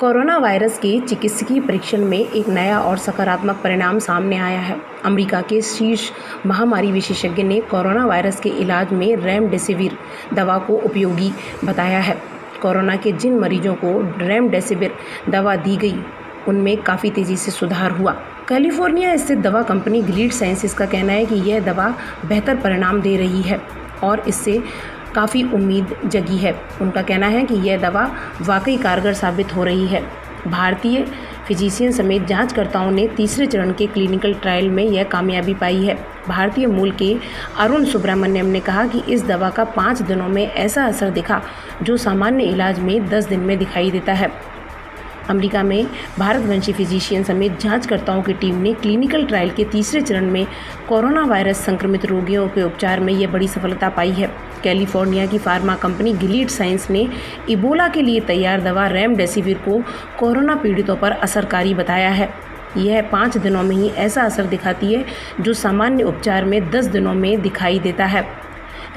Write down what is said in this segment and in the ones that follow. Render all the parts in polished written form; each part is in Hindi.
कोरोना वायरस के चिकित्सकीय परीक्षण में एक नया और सकारात्मक परिणाम सामने आया है। अमेरिका के शीर्ष महामारी विशेषज्ञ ने कोरोना वायरस के इलाज में रेमडेसिविर दवा को उपयोगी बताया है। कोरोना के जिन मरीजों को रेमडेसिविर दवा दी गई, उनमें काफ़ी तेज़ी से सुधार हुआ। कैलिफोर्निया स्थित दवा कंपनी गिलीड साइंस का कहना है कि यह दवा बेहतर परिणाम दे रही है और इससे काफ़ी उम्मीद जगी है। उनका कहना है कि यह दवा वाकई कारगर साबित हो रही है। भारतीय फिजिशियन समेत जांचकर्ताओं ने तीसरे चरण के क्लिनिकल ट्रायल में यह कामयाबी पाई है। भारतीय मूल के अरुण सुब्रमण्यम ने कहा कि इस दवा का 5 दिनों में ऐसा असर दिखा जो सामान्य इलाज में 10 दिन में दिखाई देता है। अमेरिका में भारतवंशी फिजिशियन समेत जांचकर्ताओं की टीम ने क्लिनिकल ट्रायल के तीसरे चरण में कोरोना वायरस संक्रमित रोगियों के उपचार में यह बड़ी सफलता पाई है। कैलिफोर्निया की फार्मा कंपनी गिलीड साइंस ने इबोला के लिए तैयार दवा रेमडेसिविर को कोरोना पीड़ितों पर असरकारी बताया है। यह 5 दिनों में ही ऐसा असर दिखाती है जो सामान्य उपचार में 10 दिनों में दिखाई देता है।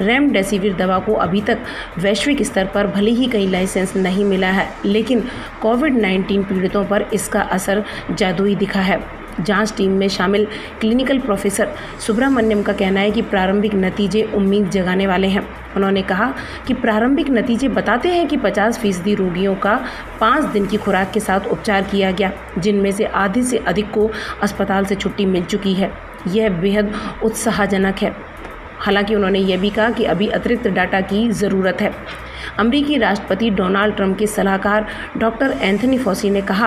रेमडेसिविर दवा को अभी तक वैश्विक स्तर पर भले ही कहीं लाइसेंस नहीं मिला है, लेकिन कोविड-19 पीड़ितों पर इसका असर जादुई दिखा है। जांच टीम में शामिल क्लिनिकल प्रोफेसर सुब्रमण्यम का कहना है कि प्रारंभिक नतीजे उम्मीद जगाने वाले हैं। उन्होंने कहा कि प्रारंभिक नतीजे बताते हैं कि 50% रोगियों का 5 दिन की खुराक के साथ उपचार किया गया, जिनमें से आधे से अधिक को अस्पताल से छुट्टी मिल चुकी है। यह बेहद उत्साहजनक है। हालांकि उन्होंने यह भी कहा कि अभी अतिरिक्त डाटा की ज़रूरत है। अमरीकी राष्ट्रपति डोनाल्ड ट्रंप के सलाहकार डॉक्टर एंथनी फॉसी ने कहा,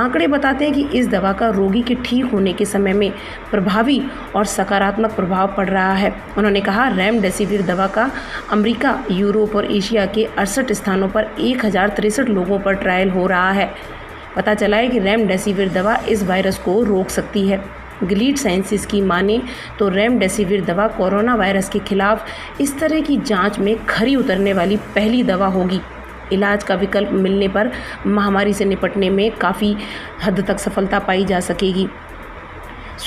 आंकड़े बताते हैं कि इस दवा का रोगी के ठीक होने के समय में प्रभावी और सकारात्मक प्रभाव पड़ रहा है। उन्होंने कहा, रेमडेसिविर दवा का अमरीका, यूरोप और एशिया के 68 स्थानों पर 1063 लोगों पर ट्रायल हो रहा है। पता चला है कि रेमडेसिविर दवा इस वायरस को रोक सकती है। गिलीड साइंसेस की माने तो रेमडेसिविर दवा कोरोना वायरस के खिलाफ इस तरह की जांच में खरी उतरने वाली पहली दवा होगी। इलाज का विकल्प मिलने पर महामारी से निपटने में काफ़ी हद तक सफलता पाई जा सकेगी।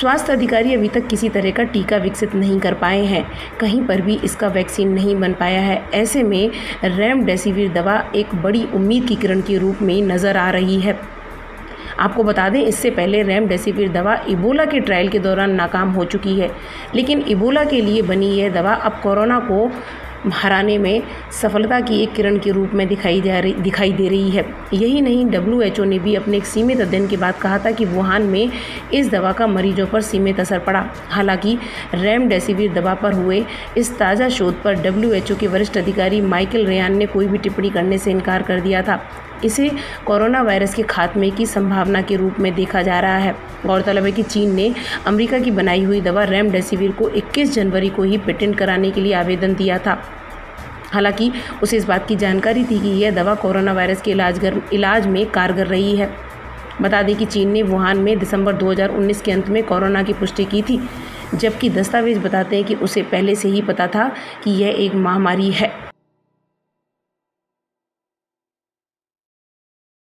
स्वास्थ्य अधिकारी अभी तक किसी तरह का टीका विकसित नहीं कर पाए हैं, कहीं पर भी इसका वैक्सीन नहीं बन पाया है। ऐसे में रेमडेसिविर दवा एक बड़ी उम्मीद की किरण के रूप में नज़र आ रही है। आपको बता दें, इससे पहले रेमडेसिविर दवा इबोला के ट्रायल के दौरान नाकाम हो चुकी है, लेकिन इबोला के लिए बनी यह दवा अब कोरोना को हराने में सफलता की एक किरण के रूप में दिखाई दे रही है। यही नहीं, WHO ने भी अपने एक सीमित अध्ययन के बाद कहा था कि वुहान में इस दवा का मरीजों पर सीमित असर पड़ा। हालांकि रेमडेसिविर दवा पर हुए इस ताज़ा शोध पर WHO के वरिष्ठ अधिकारी माइकल रेयान ने कोई भी टिप्पणी करने से इनकार कर दिया था। इसे कोरोना वायरस के खात्मे की संभावना के रूप में देखा जा रहा है। गौरतलब है कि चीन ने अमेरिका की बनाई हुई दवा रेमडेसिविर को 21 जनवरी को ही पेटेंट कराने के लिए आवेदन दिया था। हालांकि उसे इस बात की जानकारी थी कि यह दवा कोरोना वायरस के इलाज में कारगर रही है। बता दें कि चीन ने वुहान में दिसंबर 2019 के अंत में कोरोना की पुष्टि की थी, जबकि दस्तावेज बताते हैं कि उसे पहले से ही पता था कि यह एक महामारी है।